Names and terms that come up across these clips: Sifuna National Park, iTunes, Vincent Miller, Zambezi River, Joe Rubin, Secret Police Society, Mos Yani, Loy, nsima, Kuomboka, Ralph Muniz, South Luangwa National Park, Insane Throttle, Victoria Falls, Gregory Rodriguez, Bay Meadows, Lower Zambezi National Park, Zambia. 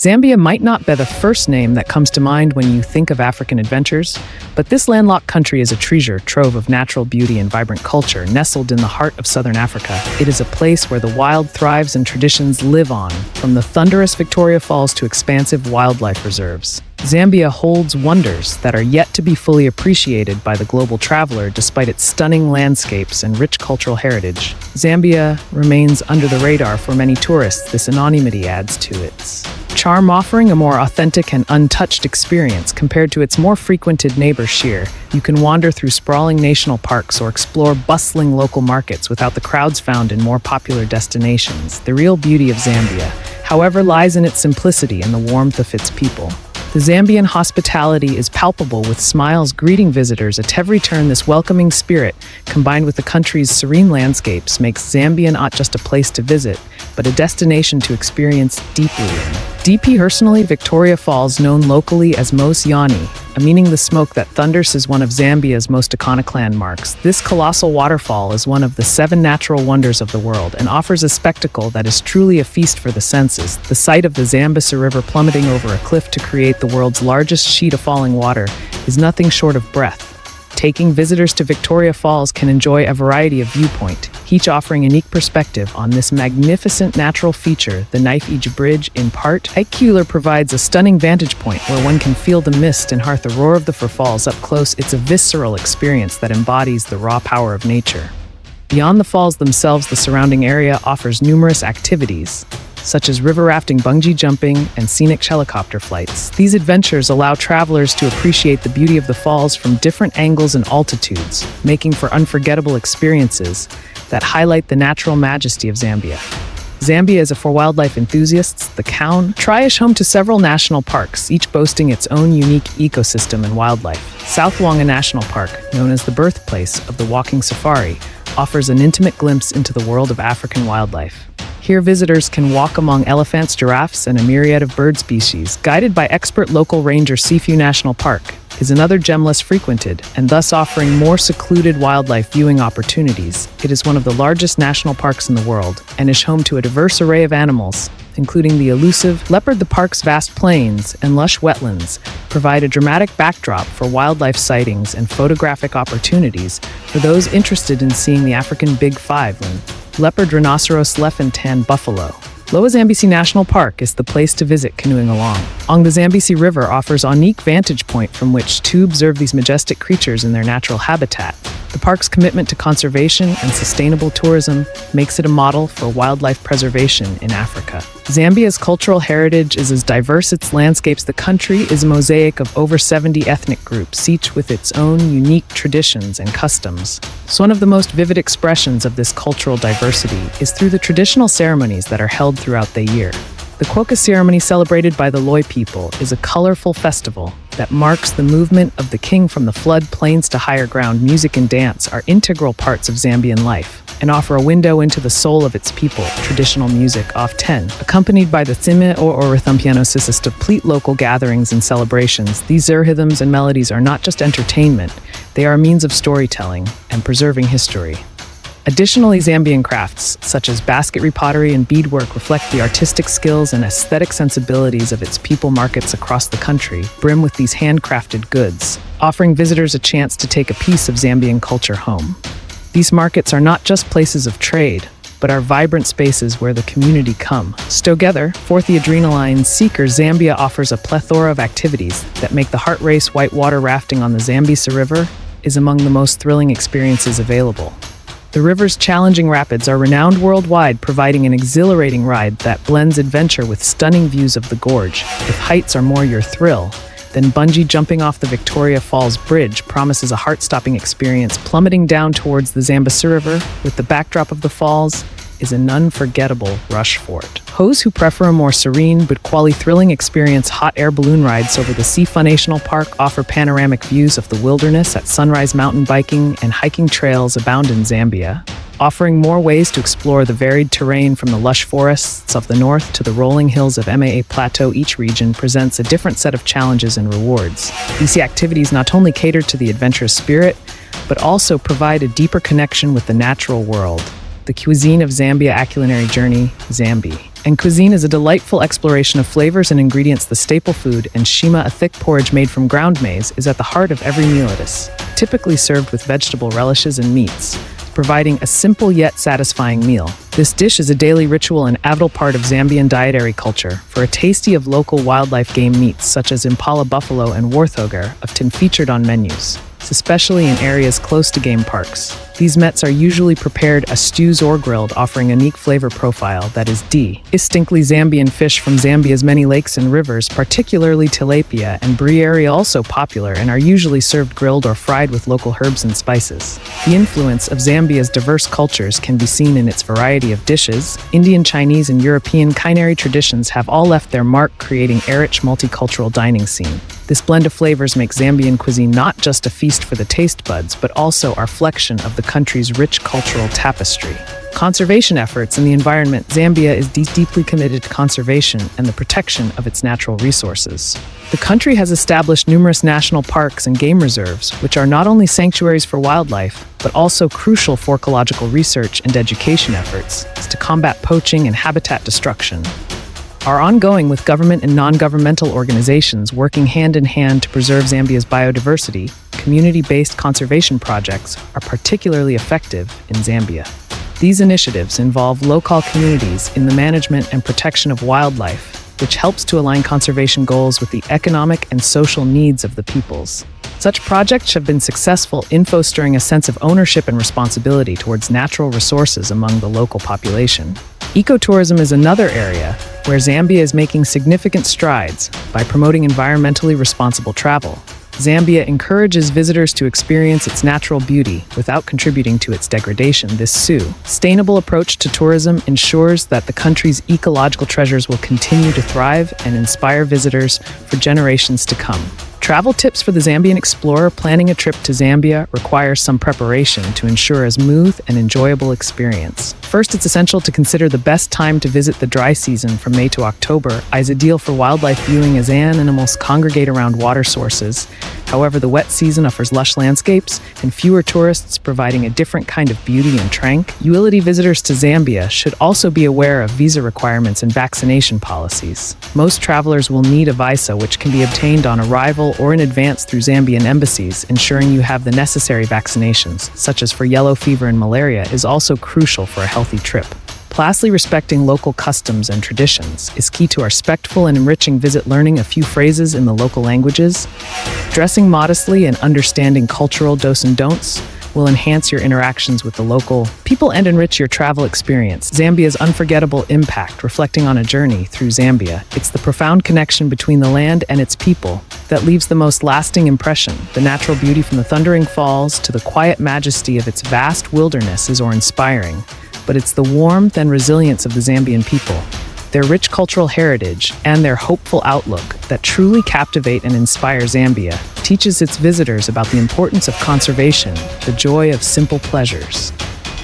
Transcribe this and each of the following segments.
Zambia might not be the first name that comes to mind when you think of African adventures, but this landlocked country is a treasure trove of natural beauty and vibrant culture nestled in the heart of southern Africa. It is a place where the wild thrives and traditions live on, from the thunderous Victoria Falls to expansive wildlife reserves. Zambia holds wonders that are yet to be fully appreciated by the global traveler despite its stunning landscapes and rich cultural heritage. Zambia remains under the radar for many tourists. This anonymity adds to its charm, offering a more authentic and untouched experience compared to its more frequented neighbor Shire. You can wander through sprawling national parks or explore bustling local markets without the crowds found in more popular destinations. The real beauty of Zambia, however, lies in its simplicity and the warmth of its people. The Zambian hospitality is palpable, with smiles greeting visitors at every turn. This welcoming spirit, combined with the country's serene landscapes, makes Zambia not just a place to visit, but a destination to experience deeply in. Personally, Victoria Falls, known locally as Mos Yani, meaning the smoke that thunders, is one of Zambia's most iconic landmarks. This colossal waterfall is one of the 7 natural wonders of the world and offers a spectacle that is truly a feast for the senses. The sight of the Zambezi River plummeting over a cliff to create the world's largest sheet of falling water is nothing short of breathtaking. Visitors to Victoria Falls can enjoy a variety of viewpoints, each offering a unique perspective on this magnificent natural feature. The Knife-Edge Bridge in particular provides a stunning vantage point where one can feel the mist and hear the roar of the falls up close. It's a visceral experience that embodies the raw power of nature. Beyond the falls themselves, the surrounding area offers numerous activities, such as river rafting, bungee jumping, and scenic helicopter flights. These adventures allow travelers to appreciate the beauty of the falls from different angles and altitudes, making for unforgettable experiences that highlight the natural majesty of Zambia. Zambia is for wildlife enthusiasts. The country is home to several national parks, each boasting its own unique ecosystem and wildlife. South Luangwa National Park, known as the birthplace of the walking safari, offers an intimate glimpse into the world of African wildlife. Here, visitors can walk among elephants, giraffes, and a myriad of bird species. Guided by expert local ranger, Sifuna National Park is another gem less frequented and thus offering more secluded wildlife viewing opportunities. It is one of the largest national parks in the world and is home to a diverse array of animals, including the elusive leopard. The park's vast plains and lush wetlands provide a dramatic backdrop for wildlife sightings and photographic opportunities for those interested in seeing the African Big Five: leopard, rhinoceros, elephant, and buffalo. Lower Zambezi National Park is the place to visit. Canoeing along the Zambezi River offers a unique vantage point from which to observe these majestic creatures in their natural habitat. The park's commitment to conservation and sustainable tourism makes it a model for wildlife preservation in Africa. Zambia's cultural heritage is as diverse as its landscapes. The country is a mosaic of over 70 ethnic groups, each with its own unique traditions and customs. So one of the most vivid expressions of this cultural diversity is through the traditional ceremonies that are held throughout the year. The Kuomboka ceremony, celebrated by the Loy people, is a colorful festival that marks the movement of the king from the flood plains to higher ground. Music and dance are integral parts of Zambian life and offer a window into the soul of its people. Traditional music, often accompanied by the nsima or rhythm piano, consists of complete local gatherings and celebrations. These rhythms and melodies are not just entertainment, they are a means of storytelling and preserving history. Additionally, Zambian crafts, such as basketry, pottery, and beadwork, reflect the artistic skills and aesthetic sensibilities of its people. Markets across the country brim with these handcrafted goods, offering visitors a chance to take a piece of Zambian culture home. These markets are not just places of trade, but are vibrant spaces where the community comes together. For the adrenaline seeker, Zambia offers a plethora of activities that make the heart race. Whitewater rafting on the Zambezi River is among the most thrilling experiences available. The river's challenging rapids are renowned worldwide, providing an exhilarating ride that blends adventure with stunning views of the gorge. If heights are more your thrill, then bungee jumping off the Victoria Falls Bridge promises a heart-stopping experience. Plummeting down towards the Zambezi River with the backdrop of the falls is an unforgettable rush for it. Those who prefer a more serene but equally thrilling experience, hot air balloon rides over the Sifuna National Park offer panoramic views of the wilderness at sunrise. Mountain biking and hiking trails abound in Zambia, offering more ways to explore the varied terrain. From the lush forests of the north to the rolling hills of Maa Plateau, each region presents a different set of challenges and rewards. These activities not only cater to the adventurous spirit, but also provide a deeper connection with the natural world, The Cuisine of Zambia: A Culinary Journey, Zambi. And cuisine is a delightful exploration of flavors and ingredients. The staple food, nsima, a thick porridge made from ground maize, is at the heart of every meal. It is typically served with vegetable relishes and meats, providing a simple yet satisfying meal. This dish is a daily ritual and vital part of Zambian dietary culture. For a tasty of local wildlife game meats such as impala, buffalo, and warthoger, often featured on menus, especially in areas close to game parks. These mets are usually prepared as stews or grilled, offering a unique flavor profile that is distinctly Zambian. Fish from Zambia's many lakes and rivers, particularly tilapia and brearia, also popular and are usually served grilled or fried with local herbs and spices. The influence of Zambia's diverse cultures can be seen in its variety of dishes. Indian, Chinese, and European culinary traditions have all left their mark, creating a rich multicultural dining scene. This blend of flavors makes Zambian cuisine not just a feast for the taste buds, but also a reflection of the country's rich cultural tapestry. Conservation efforts in the environment. Zambia is deeply committed to conservation and the protection of its natural resources. The country has established numerous national parks and game reserves, which are not only sanctuaries for wildlife, but also crucial for ecological research and education efforts to combat poaching and habitat destruction. Are ongoing, with government and non-governmental organizations working hand-in-hand to preserve Zambia's biodiversity. Community-based conservation projects are particularly effective in Zambia. These initiatives involve local communities in the management and protection of wildlife, which helps to align conservation goals with the economic and social needs of the peoples. Such projects have been successful in fostering a sense of ownership and responsibility towards natural resources among the local population. Ecotourism is another area where Zambia is making significant strides by promoting environmentally responsible travel. Zambia encourages visitors to experience its natural beauty without contributing to its degradation. This sustainable approach to tourism ensures that the country's ecological treasures will continue to thrive and inspire visitors for generations to come. Travel tips for the Zambian explorer. Planning a trip to Zambia requires some preparation to ensure a smooth and enjoyable experience. First, it's essential to consider the best time to visit. The dry season from May to October is ideal for wildlife viewing as animals congregate around water sources. However, the wet season offers lush landscapes and fewer tourists, providing a different kind of beauty and tranquility. Visitors to Zambia should also be aware of visa requirements and vaccination policies. Most travelers will need a visa, which can be obtained on arrival or in advance through Zambian embassies. Ensuring you have the necessary vaccinations, such as for yellow fever and malaria, is also crucial for a healthy trip. Lastly, respecting local customs and traditions is key to a respectful and enriching visit. Learning a few phrases in the local languages, dressing modestly, and understanding cultural do's and don'ts will enhance your interactions with the local people and enrich your travel experience. Zambia's unforgettable impact. Reflecting on a journey through Zambia, it's the profound connection between the land and its people that leaves the most lasting impression. The natural beauty, from the thundering falls to the quiet majesty of its vast wilderness, is awe-inspiring, but it's the warmth and resilience of the Zambian people, their rich cultural heritage, and their hopeful outlook that truly captivate and inspire. Zambia teaches its visitors about the importance of conservation, the joy of simple pleasures,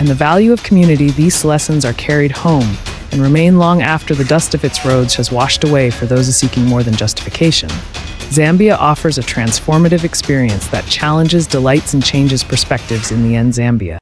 and the value of community. These lessons are carried home and remain long after the dust of its roads has washed away for those seeking more than justification. Zambia offers a transformative experience that challenges, delights, and changes perspectives. In the end, Zambia